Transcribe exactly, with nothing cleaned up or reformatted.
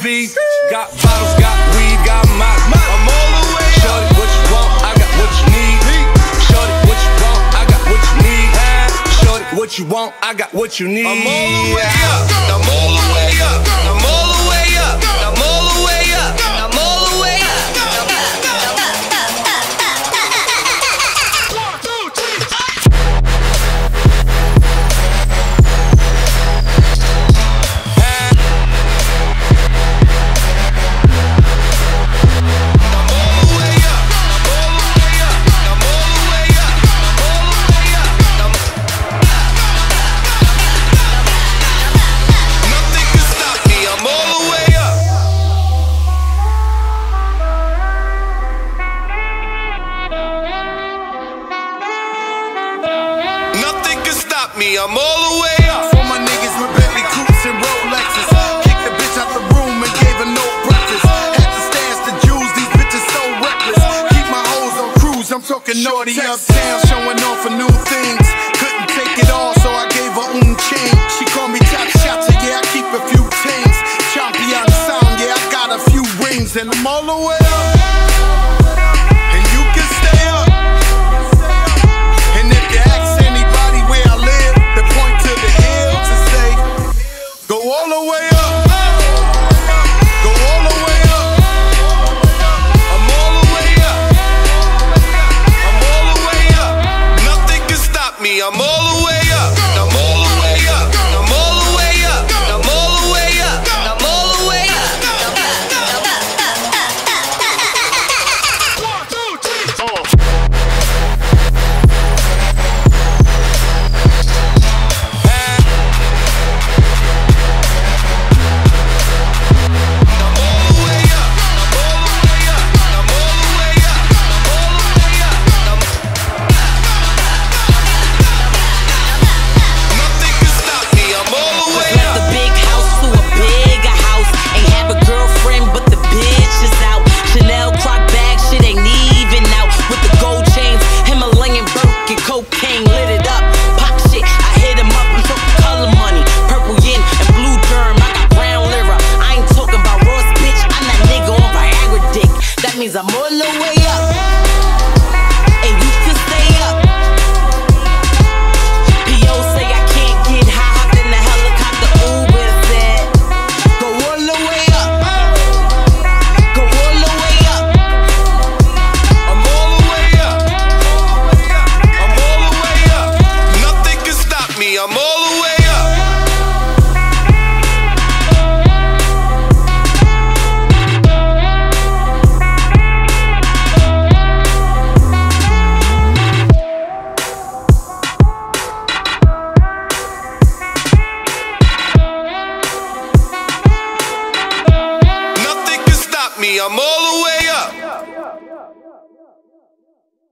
V. Got bottles, got weed, got my, I'm all the way. Shorty, what you want? I got what you need. Shorty, what you want? I got what you need. Shorty, what you want? I got what you need. I'm all the way up. I'm all the way up. I'm all the way up. I'm all the way up. I'm all the way up. I'm all the way up. All my niggas with Bentley coupes and Rolexes. Kicked the bitch out the room and gave her no breakfast. Had to stash the Jews, these bitches so reckless. Keep my hoes on cruise, I'm talking naughty uptown, showing off for new things. Couldn't take it all, so I gave her un chain. She called me top shot, so yeah, I keep a few tings. Champion sound, yeah, I got a few rings, and I'm all the way up. I'm all the way up.